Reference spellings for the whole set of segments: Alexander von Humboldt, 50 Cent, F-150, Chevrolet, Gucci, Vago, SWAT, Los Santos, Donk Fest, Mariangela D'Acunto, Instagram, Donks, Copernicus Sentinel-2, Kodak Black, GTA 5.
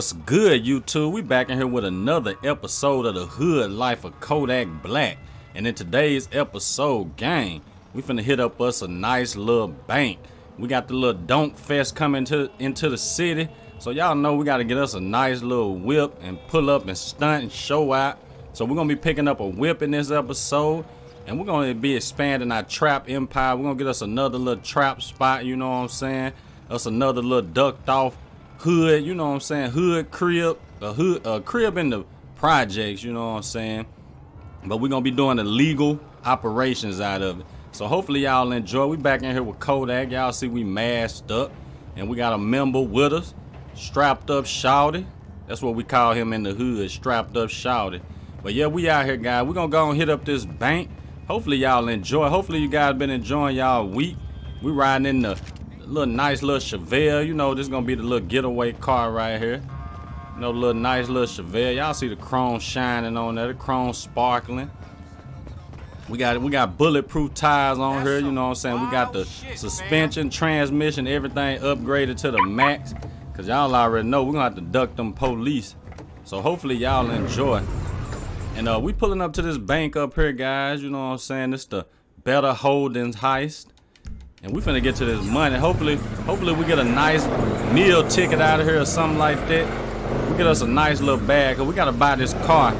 What's good, YouTube? We back in here with another episode of the Hood Life of Kodak Black. And in today's episode, gang, we finna hit up us a nice little bank. We got the little Donk Fest coming into the city. So y'all know we gotta get us a nice little whip and pull up and stunt and show out. So we're gonna be picking up a whip in this episode. And we're gonna be expanding our trap empire. We're gonna get us another little trap spot, you know what I'm saying? Us another little ducked off hood, you know what I'm saying? Hood crib, a crib in the projects, you know what I'm saying? But we're gonna be doing the legal operations out of it. So hopefully y'all enjoy. We back in here with Kodak. Y'all see we masked up and we got a member with us, strapped up shouty. That's what we call him in the hood, strapped up shouty. But yeah, we out here, guys. We're gonna go and hit up this bank. Hopefully y'all enjoy. Hopefully you guys been enjoying y'all week. We riding in the little nice little Chevelle, you know. This gonna be the little getaway car right here, you know, little nice little Chevelle. Y'all see the chrome shining on there, the chrome sparkling. We got bulletproof tires on here, you know what I'm saying? We got the suspension, transmission, everything upgraded to the max, because y'all already know we're gonna have to duck them police. So hopefully y'all enjoy. And we pulling up to this bank up here, guys, you know what I'm saying? This the Better Holdings heist. And we finna get to this money. Hopefully we get a nice meal ticket out of here or something like that. We get us a nice little bag, cause we gotta buy this car.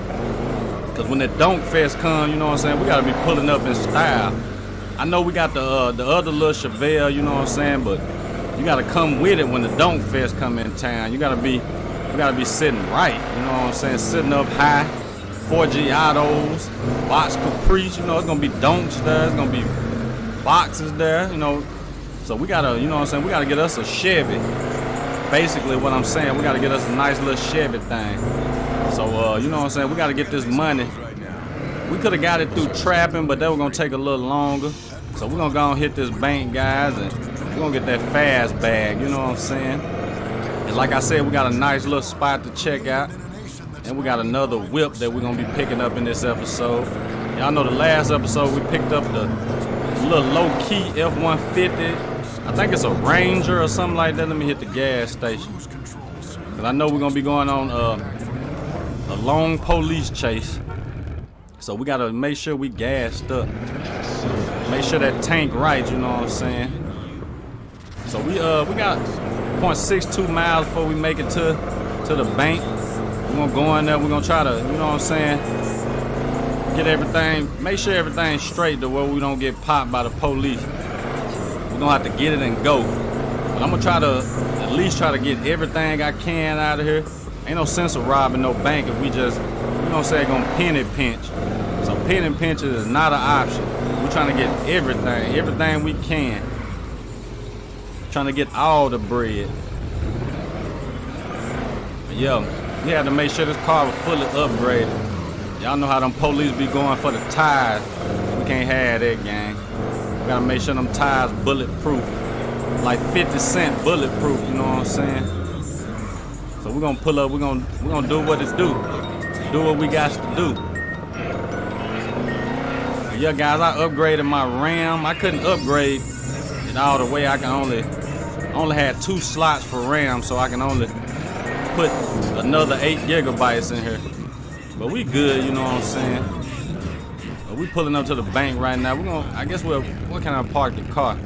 Cause when that Donk Fest come, you know what I'm saying, we gotta be pulling up in style. I know we got the other little Chevelle, you know what I'm saying, but you gotta come with it when the Donk Fest come in town. You gotta be sitting right, you know what I'm saying, sitting up high. 4G autos, box caprice, you know, it's gonna be donks there, it's gonna be boxes there, you know. So we gotta, you know what I'm saying, we gotta get us a Chevy. Basically what I'm saying, we gotta get us a nice little Chevy thing. So you know what I'm saying, we gotta get this money. We could have got it through trapping, but that was gonna take a little longer. So we're gonna go and hit this bank, guys, and we're gonna get that fast bag, you know what I'm saying. And like I said, we got a nice little spot to check out, and we got another whip that we're gonna be picking up in this episode. Y'all know the last episode we picked up the little low-key F-150. I think it's a Ranger or something like that. Let me hit the gas station, because I know we're gonna be going on a long police chase. So we gotta make sure we gassed up, make sure that tank right, you know what I'm saying. So we got 0.62 miles before we make it to the bank. We're gonna go in there, we're gonna try to, you know what I'm saying, get everything, make sure everything's straight to where we don't get popped by the police. We're gonna have to get it and go. But I'm gonna try to at least try to get everything I can out of here. Ain't no sense of robbing no bank if we just, you know what I'm saying, gonna penny pinch. So penny pinch is not an option. We're trying to get everything we can. Trying to get all the bread. But yo, we had to make sure this car was fully upgraded. Y'all know how them police be going for the tires. We can't have that, gang. We gotta make sure them tires bulletproof. Like 50 Cent bulletproof, you know what I'm saying? So we're gonna pull up, we're gonna do what it do. Do what we got to do. But yeah, guys, I upgraded my RAM. I couldn't upgrade it all the way. I can only had 2 slots for RAM, so I can only put another 8 gigabytes in here. But we good, you know what I'm saying? But we pulling up to the bank right now. We're gonna, I guess we're, where can I park the car?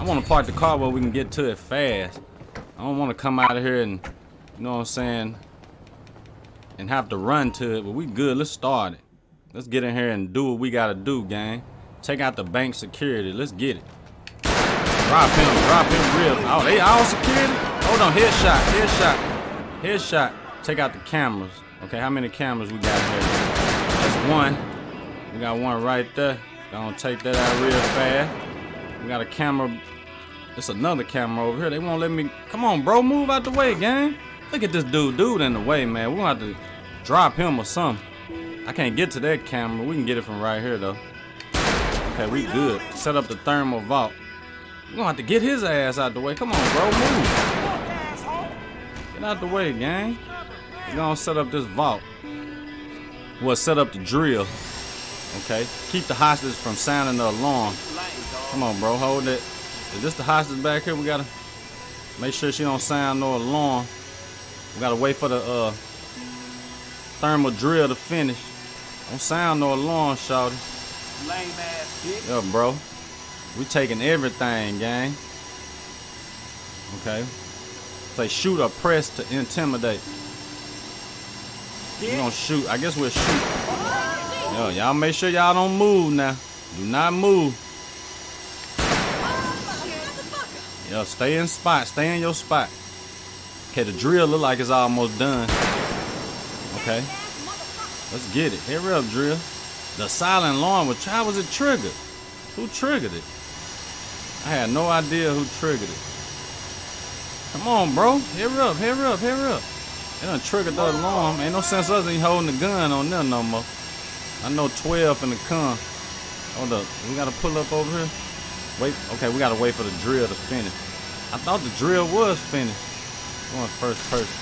I wanna park the car where we can get to it fast. I don't wanna come out of here and, you know what I'm saying, and have to run to it, but we good, let's start it. Let's get in here and do what we gotta do, gang. Take out the bank security, let's get it. Drop him real. Oh, they all security? Hold on, headshot. Take out the cameras. Okay, how many cameras we got here? That's one. We got one right there. Gonna take that out real fast. We got a camera. It's another camera over here. They won't let me. Come on, bro. Move out the way, gang. Look at this dude in the way, man. We're gonna have to drop him or something. I can't get to that camera. We can get it from right here, though. Okay, we good. Set up the thermal vault. We're gonna have to get his ass out the way. Come on, bro. Move. Get out the way, gang. We're gonna set up this vault. Well, set up the drill. Okay. Keep the hostage from sounding the alarm. Come on, bro. Hold it. Is this the hostage back here? We gotta make sure she don't sound no alarm. We gotta wait for the thermal drill to finish. Don't sound no alarm, shawty. Lame ass bitch. Yeah, bro. We taking everything, gang. Okay. Say shoot or press to intimidate. We gonna shoot. I guess we'll shoot. Yo, y'all make sure y'all don't move now. Do not move. Yo, stay in spot. Stay in your spot. Okay, the drill look like it's almost done. Okay. Let's get it. Hurry up, drill. The silent alarm was how was it triggered? Who triggered it? I had no idea who triggered it. Come on, bro. Hurry up, hurry up, hurry up. It done triggered the alarm. Ain't no sense us in holding the gun on them no more. I know 12 in the gun. Hold up. We gotta pull up over here. Wait, okay, we gotta wait for the drill to finish. I thought the drill was finished. Going first person.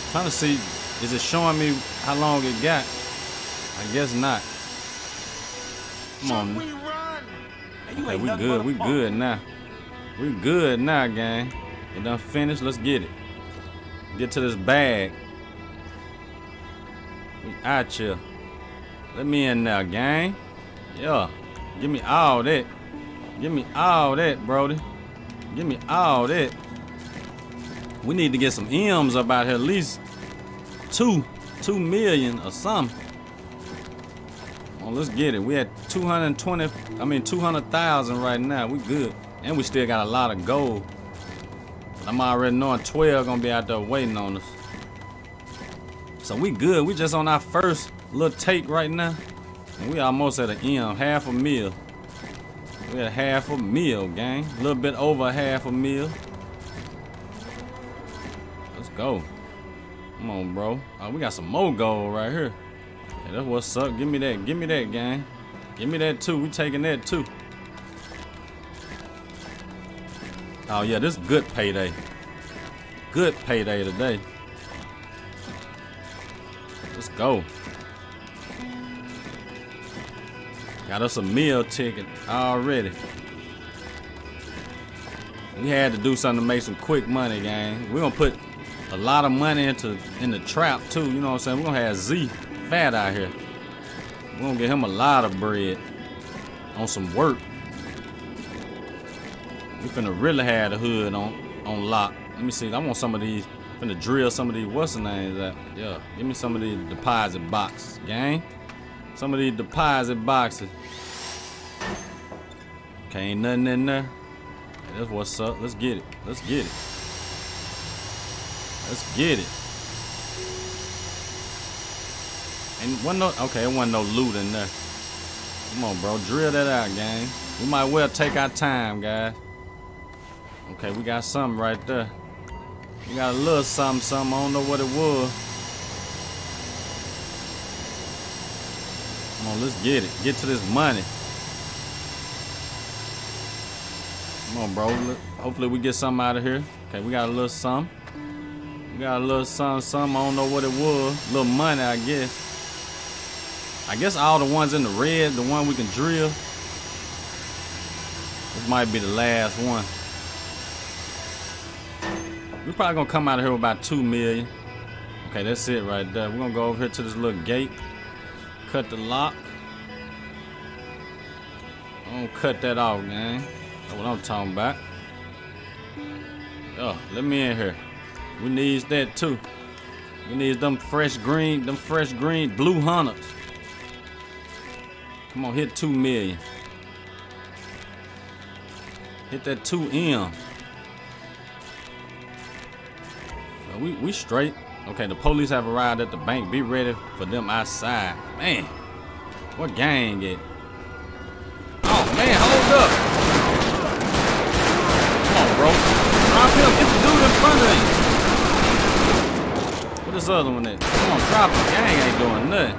I'm trying to see, is it showing me how long it got? I guess not. Come on. Okay, we good. We good now. We good now, gang. It done finished. Let's get it. Get to this bag. We out here. Let me in now, gang. Yeah. Give me all that. Give me all that, Brody. Give me all that. We need to get some M's up out here. At least two million or something. Well, let's get it. We at 200,000 right now. We good. And we still got a lot of gold. But I'm already knowing 12 gonna be out there waiting on us. So we good. We just on our first little take right now. And we almost at an M, half a meal. We at half a meal, gang. A little bit over half a meal. Let's go. Come on, bro. Oh, we got some more gold right here. Hey, that's what's up. Give me that. Give me that, gang. Give me that too. We taking that too. Oh yeah, this is good payday. Good payday today. Let's go. Got us a meal ticket already. We had to do something to make some quick money, gang. We're gonna put a lot of money in the trap too, you know what I'm saying? We're gonna have Z Fat out here. We're gonna get him a lot of bread on some work. We finna really have the hood on lock. Let me see, I want some of these, finna drill some of these, what's the names out? Yeah, give me some of these deposit boxes, gang. Some of these deposit boxes. Okay, ain't nothing in there. That's what's up. Let's get it. Let's get it. Let's get it. And wasn't no, okay, there wasn't no loot in there. Come on, bro. Drill that out, gang. We might well take our time, guys. Okay, we got something right there. We got a little something, something. I don't know what it was. Come on, let's get it. Get to this money. Come on, bro. Hopefully we get something out of here. Okay, we got a little something. We got a little something, something. I don't know what it was. A little money, I guess. I guess all the ones in the red, the one we can drill. This might be the last one. We're probably gonna come out of here with about 2 million. Okay, that's it right there. We're gonna go over here to this little gate. Cut the lock. Don't cut that off, man. That's what I'm talking about. Oh, let me in here. We need that too. We need them fresh green blue hunters. Come on, hit 2 million. Hit that 2M. We straight. Okay, the police have arrived at the bank. Be ready for them outside. Man, what gang it? Oh, man, hold up. Come on, bro. Drop him. Get the dude in front of him. What this other one is? Come on, drop him. Gang ain't doing nothing.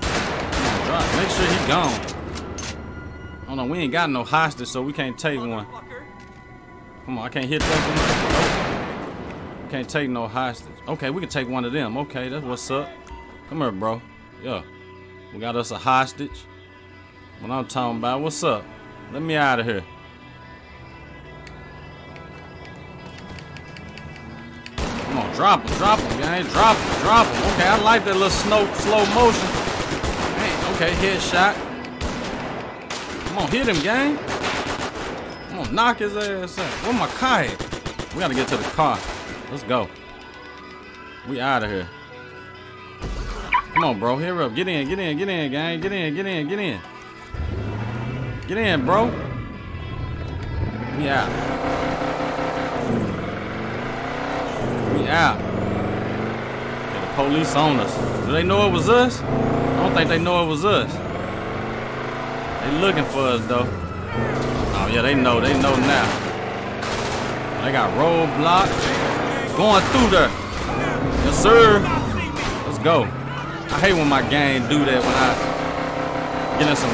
Come on, drop him. Make sure he gone. Oh, no, we ain't got no hostage, so we can't take one. Come on, I can't hit that one. Can't take no hostage. Okay, we can take one of them. Okay, that's what's up. Come here, bro. Yeah. We got us a hostage. What I'm talking about. What's up? Let me out of here. Drop him, man. Drop him. Okay, I like that little slow motion. Man, okay, headshot. Come on, hit him, gang. I'm gonna knock his ass out. Where my car at? We gotta get to the car. Let's go. We out of here. Come on, bro. Hurry up. Get in, gang. Get in. Get in, bro. We out. Get the police on us. Do they know it was us? I don't think they know it was us. They looking for us, though. Oh, yeah, they know now. They got roadblocks. Going through there. Yes, sir. Let's go. I hate when my gang do that when I get in some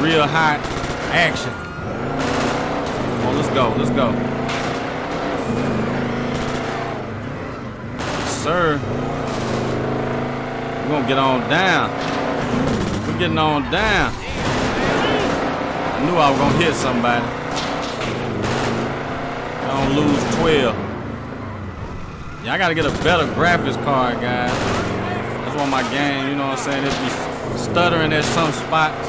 real hot action. Come on, let's go. Yes, sir. We're gonna get on down. We're getting on down. I knew I was gonna hit somebody. I don't lose 12. Yeah, I gotta get a better graphics card, guys. On my game, you know what I'm saying? It'd be stuttering at some spots.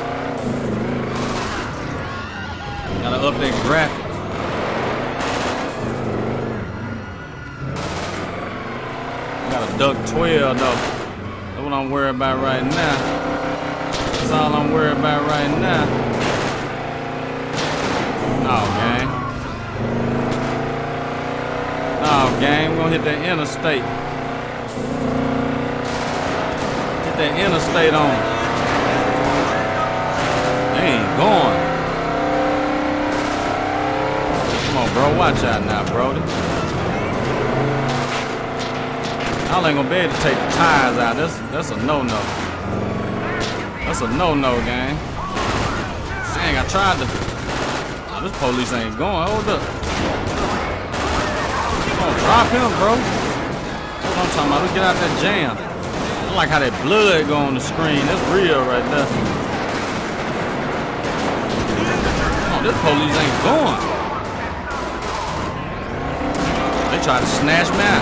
Gotta up that graphics. Gotta duck 12 though. That's what I'm worried about right now. That's all I'm worried about right now. No, gang. We're gonna hit that interstate. That interstate on. They ain't going. Come on, bro. Watch out now, Brody. I ain't gonna be able to take the tires out. That's a no-no. That's a no-no, gang. Dang, I tried to. Oh, this police ain't going. Hold up. Come on, drop him, bro. That's what I'm talking about. Let's get out that jam. I like how that blood go on the screen. That's real right there. Oh, this police ain't going. They try to snatch me out.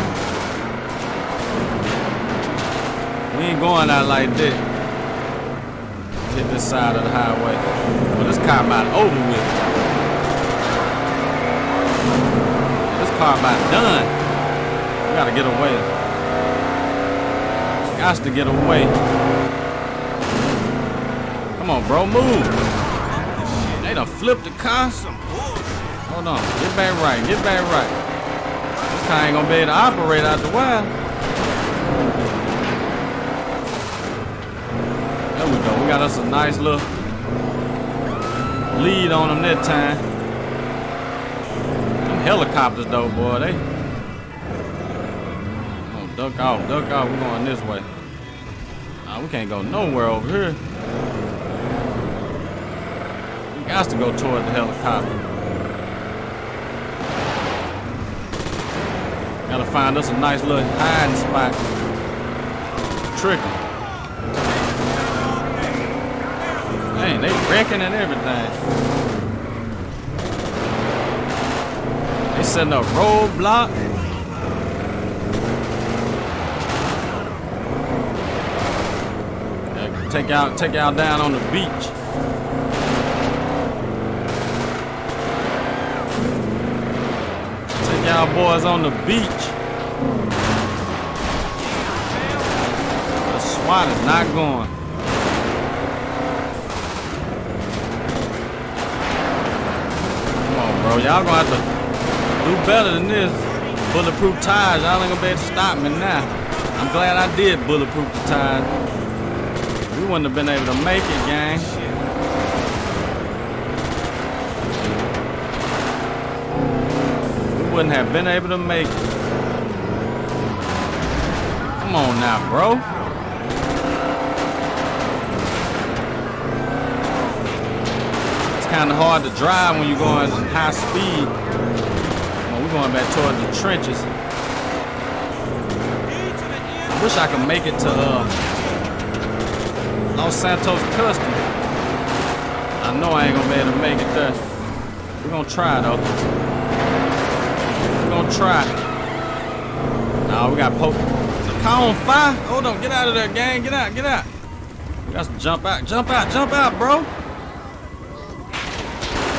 We ain't going out like that. Hit this side of the highway. Well, this car about over with. This car about done. We gotta get away. Got to get away. Come on, bro, move. They done flipped the car. Hold on, get back right. This car ain't gonna be able to operate out the wire. There we go, we got us a nice little lead on them that time. Them helicopters though, boy, they. Duck out, we're going this way. Nah, we can't go nowhere over here. We got to go toward the helicopter. Gotta find us a nice little hiding spot. Trick 'em. Dang, they wrecking and everything. They setting up roadblocks. Take out down on the beach. Take out boys on the beach. The SWAT is not going. Come on, bro. Y'all gonna have to do better than this. Bulletproof tires. Y'all ain't gonna be able to stop me now. I'm glad I did bulletproof the tires. We wouldn't have been able to make it, gang. Shit. We wouldn't have been able to make it. Come on now, bro. It's kind of hard to drive when you're going at high speed. Well, we're going back toward the trenches. I wish I could make it to Los Santos Customs. I know I ain't gonna be able to make it there. We're gonna try though. We're gonna try. No, we got poke. Is the car on fire? Hold on, get out of there, gang. Get out, get out. We got to jump out, jump out, jump out, bro.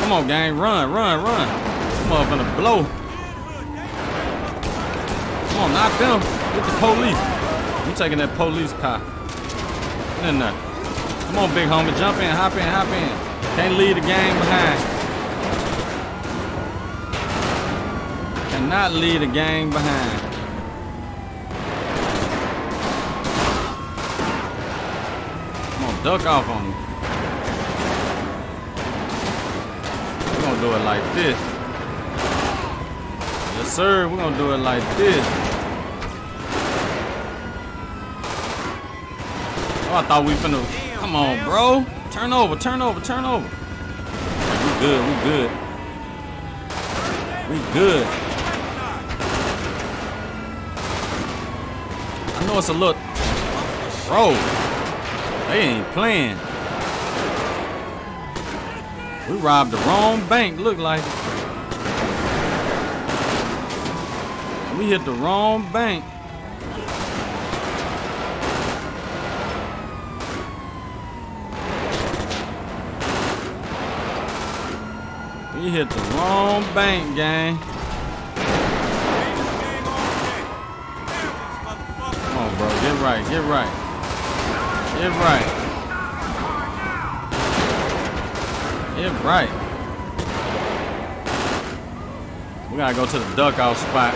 Come on, gang. Run, run, run. This motherfucker blow. Come on, knock them. Get the police. I'm taking that police car. Get in there. Come on, big homie. Jump in, hop in, hop in. Can't leave the gang behind. Not leave the gang behind. I'm gonna duck off on him. We're gonna do it like this. Yes, sir. We're gonna do it like this. Oh, I thought we finna. Come on, bro. Turn over, turn over, turn over. We good, we good. We good. I know it's a look, bro. They ain't playing. We robbed the wrong bank, look like it. We hit the wrong bank. We hit the wrong bank, gang. Bro, get right, get right, get right, get right. We gotta go to the duck off spot.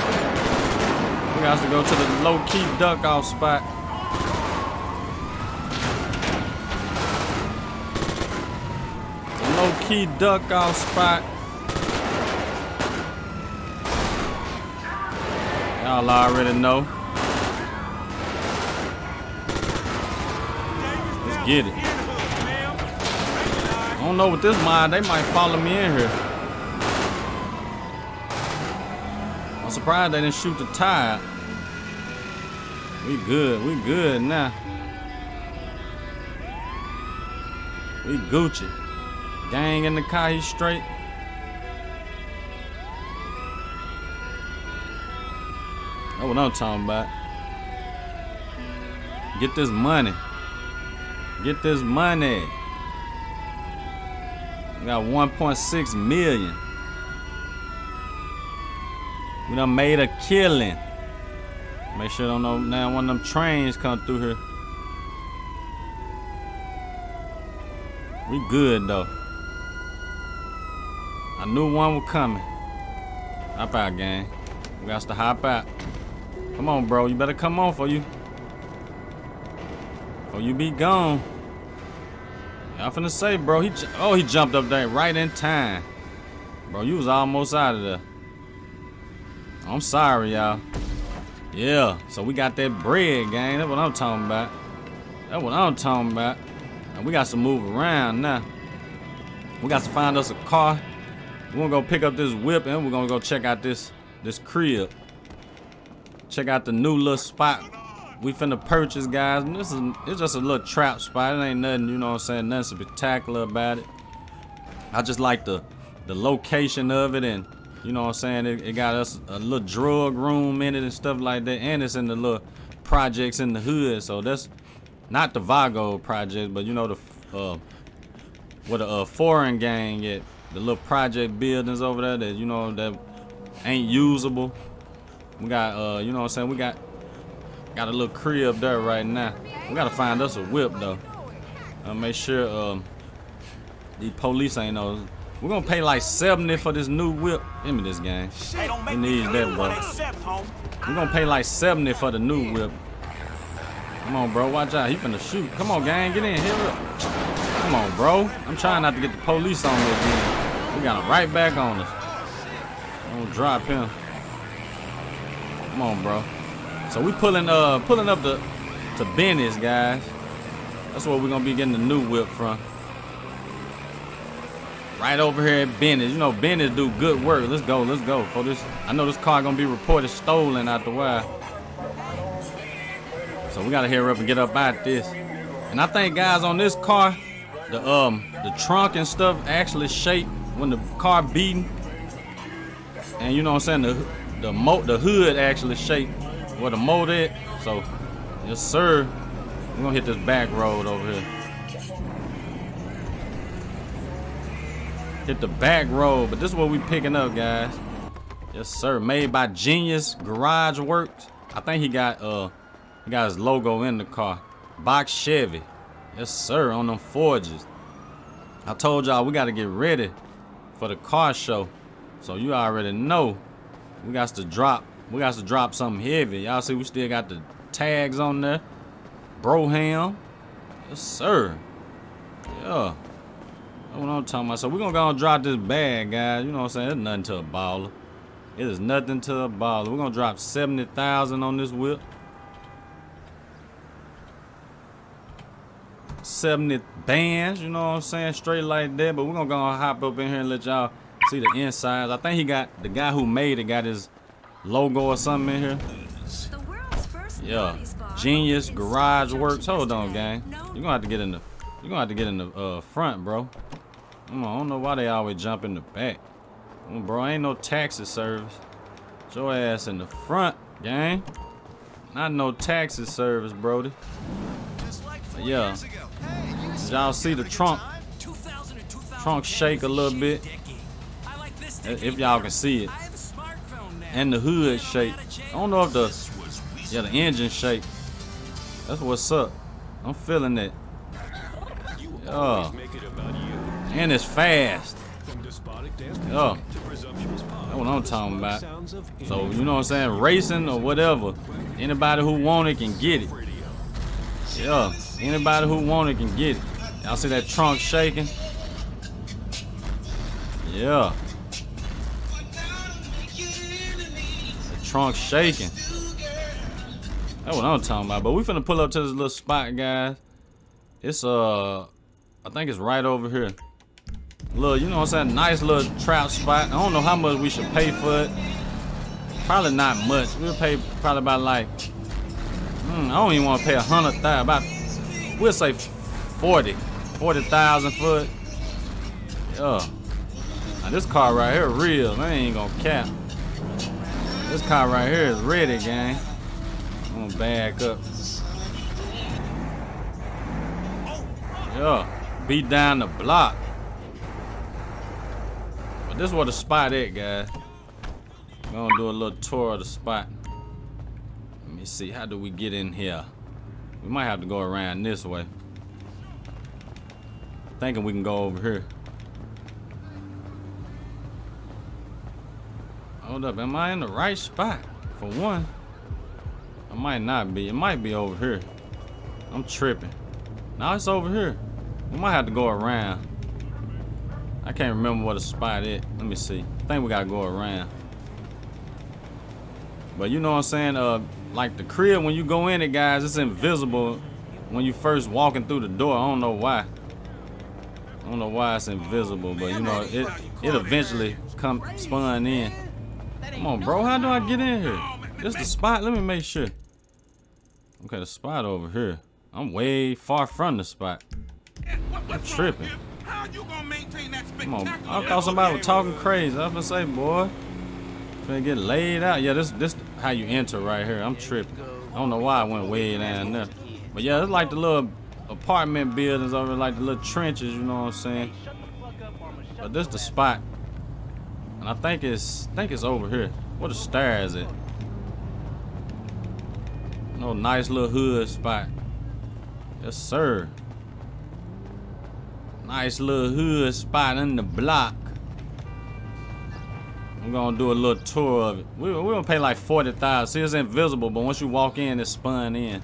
We got to go to the low key duck off spot. The low key duck off spot. Y'all already know. Get it. I don't know what this mind. They might follow me in here. I'm surprised they didn't shoot the tire. We good now. We Gucci. Gang in the car, he's straight. That's what I'm talking about. Get this money. Get this money. We got 1.6 million. We done made a killing. Make sure don't know now one of them trains come through here. We good though. I knew one was coming. Hop out, gang. We got to hop out. Come on, bro. You better come on for you. Oh, you be gone. Yeah, I'm finna say, bro, he jumped up there right in time. Bro, you was almost out of there. I'm sorry, y'all. Yeah, so we got that bread, gang. That's what I'm talking about. That's what I'm talking about. And we got to move around now. We got to find us a car. We're gonna go pick up this whip and we're gonna go check out this crib. Check out the new little spot. We finna purchase, guys. It's just a little trap spot. It ain't nothing, you know what I'm saying, nothing spectacular about it. I just like the location of it, and you know what I'm saying, it got us a little drug room in it and stuff like that, and it's in the little projects in the hood. So that's not the Vago project, but you know the what a foreign gang at the little project buildings over there that you know that ain't usable. We got you know what I'm saying, we got a little crib there right now. We gotta find us a whip though. Make sure the police ain't know. We're gonna pay like 70 for this new whip. Give me this, gang. We need that, bro. We're gonna pay like 70 for the new whip. Come on, bro, watch out. He finna shoot. Come on, gang, get in, hit up. Come on, bro. I'm trying not to get the police on me again. We got him right back on us. Don't drop him. Come on, bro. So we pulling up to Benny's, guys. That's where we're gonna be getting the new whip from. Right over here at Benny's. You know Benny's do good work. Let's go for this. I know this car gonna be reported stolen out the while. So we gotta hurry up and get up out this. And I think, guys, on this car, the trunk and stuff actually shake when the car beating. And you know what I'm saying, the hood actually shake. where the mold at. So, yes sir, we're gonna hit this back road over here. Hit the back road, but this is what we picking up, guys. Yes sir, made by Genius Garage Works. I think he got his logo in the car. Box Chevy. Yes sir, on them forges. I told y'all we gotta get ready for the car show. So you already know we got to drop something heavy. Y'all see we still got the tags on there. Broham. Yes sir. Yeah. That's what I'm talking about. So we're gonna go and drop this bag, guys. You know what I'm saying? It's nothing to a baller. It is nothing to a baller. We're gonna drop 70,000 on this whip. 70 bands, you know what I'm saying? Straight like that. But we're gonna go and hop up in here and let y'all see the insides. I think he got, the guy who made it got his logo or something in here. The world's first, yeah. Genius Garage Works. Hold on, gang. You're gonna have to get in the front, bro. I don't know why they always jump in the back. Bro, ain't no taxi service. Get your ass in the front, gang. Not no taxi service, Brody. But yeah. Did y'all see the trunk? Trunk shake a little bit. If y'all can see it. And the hood shake. I don't know if the engine shake. That's what's up. I'm feeling it. Oh. And it's fast. Oh, that's what I'm talking about. So, you know what I'm saying? Racing or whatever. Anybody who want it can get it. Yeah, anybody who want it can get it. Y'all see that trunk shaking? Yeah. The trunk shaking. That's what I'm talking about. But we finna pull up to this little spot, guys. It's, I think it's right over here. Little, you know what I'm saying, nice little trout spot. I don't know how much we should pay for it. Probably not much. We'll pay probably about like, I don't even want to pay 100,000. About, we'll say 40,000 for it. Yeah. Now this car right here real. I ain't gonna cap. This car right here is ready, gang. I'm gonna back up. Yeah. Be down the block. This is where the spot at, guys. We're gonna do a little tour of the spot. Let me see, how do we get in here? We might have to go around this way. Thinking we can go over here. Hold up, am I in the right spot? For one, I might not be. It might be over here. I'm tripping. Now it's over here. We might have to go around. I can't remember what the spot is. Let me see. I think we gotta go around. But you know what I'm saying? Like the crib, when you go in it, guys, it's invisible when you first walking through the door. I don't know why. I don't know why it's invisible, but you know it eventually spun in. Come on, bro. How do I get in here? This the spot. Let me make sure. Okay, the spot over here. I'm way far from the spot. I'm tripping. You gonna maintain that spectacular? Come on. I thought somebody was talking crazy. I was gonna say, boy, finna get laid out. Yeah, this how you enter right here. I'm tripping. I don't know why I went way down there. But yeah, it's like the little apartment buildings over, like the little trenches. You know what I'm saying? But this the spot, and I think it's over here. Where the stairs at? No, nice little hood spot. Yes, sir. Nice little hood spot in the block. I'm gonna do a little tour of it. We're gonna pay like 40,000. See, it's invisible, but once you walk in, it's spun in.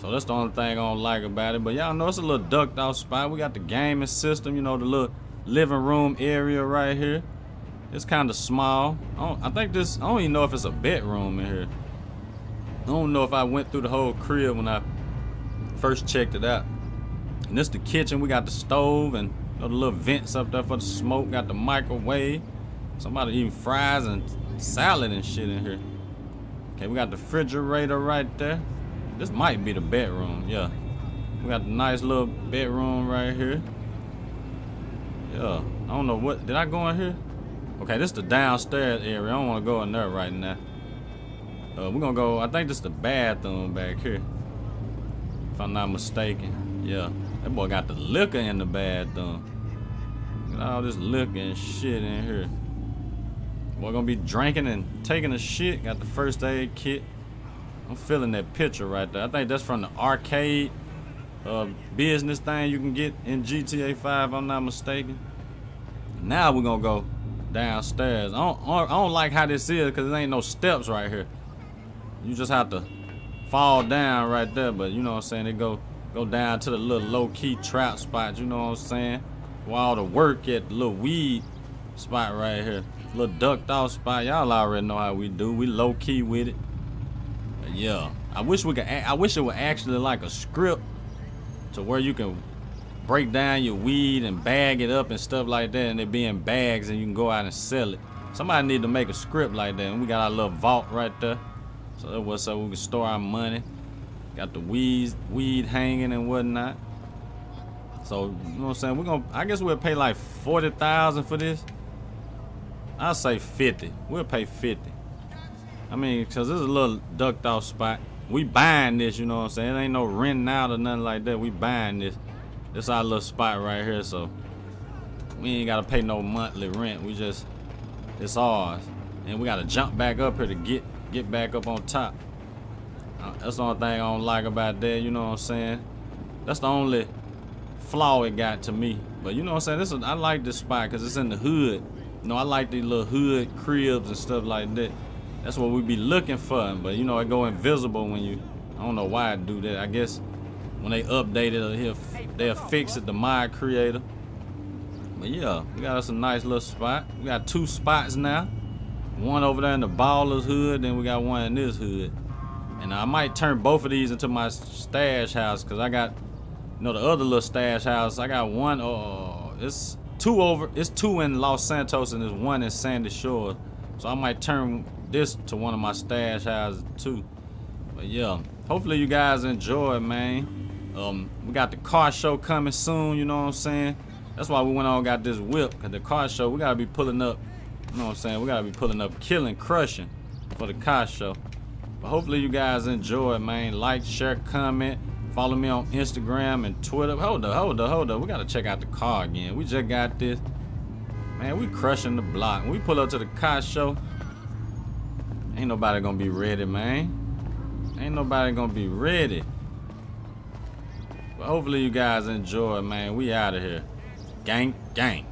So that's the only thing I don't like about it. But y'all know it's a little ducked out spot. We got the gaming system, you know, the little living room area right here. It's kind of small. I don't even know if it's a bedroom in here. I don't know if I went through the whole crib when I first checked it out. And this the kitchen. We got the stove and the little vents up there for the smoke. Got the microwave. Somebody eating fries and salad and shit in here. Okay, we got the refrigerator right there. This might be the bedroom, yeah. We got the nice little bedroom right here. Yeah, I don't know what, did I go in here? Okay, this the downstairs area. I don't want to go in there right now. We're gonna go, I think this is the bathroom back here, if I'm not mistaken. Yeah, that boy got the liquor in the bathroom. Look at all this liquor and shit in here. Boy gonna be drinking and taking a shit. Got the first aid kit. I'm feeling that picture right there. I think that's from the arcade business thing you can get in GTA 5, if I'm not mistaken. Now we're gonna go downstairs. I don't like how this is, because there ain't no steps right here. You just have to fall down right there, but you know what I'm saying, they go down to the little low-key trap spot, you know what I'm saying, where all the work at, the little weed spot right here, little ducked off spot. Y'all already know how we do. We low-key with it. But yeah, I wish we could, I wish it were actually like a script to where you can break down your weed and bag it up and stuff like that, and it be in bags and you can go out and sell it. Somebody need to make a script like that. And we got our little vault right there, so that what's up, we can store our money. Got the weed hanging and whatnot. So you know what I'm saying, we're gonna, I guess we'll pay like 40,000 for this. I'll say 50. We'll pay 50. I mean, because this is a little ducked off spot. We buying this, you know what I'm saying, it ain't no renting out or nothing like that. We buying this. This our little spot right here, so we ain't gotta pay no monthly rent. We just, it's ours, and we gotta jump back up here to get back up on top. That's the only thing I don't like about that, you know what I'm saying. That's the only flaw it got to me. But you know what I'm saying, this is, I like this spot because it's in the hood. You know, I like these little hood cribs and stuff like that. That's what we be looking for, but you know, it go invisible when you, I don't know why I do that. I guess when they update it, they'll fix it, the mod creator. But yeah, we got us a nice little spot. We got two spots now. One over there in the baller's hood, then we got one in this hood. And I might turn both of these into my stash house, because I got, you know, the other little stash house, I got one, it's two over, it's two in Los Santos and there's one in Sandy Shores. So I might turn this to one of my stash houses too. But yeah, hopefully you guys enjoy, man. We got the car show coming soon, you know what I'm saying? That's why we went on and got this whip, because the car show, we got to be pulling up, you know what I'm saying? We got to be pulling up, killing, crushing for the car show. But hopefully you guys enjoy, man. Like, share, comment, follow me on Instagram and Twitter. Hold up. We got to check out the car again. We just got this. Man, we crushing the block. When we pull up to the car show, ain't nobody going to be ready, man. Ain't nobody going to be ready. But hopefully you guys enjoy, man. We out of here. Gang, gang.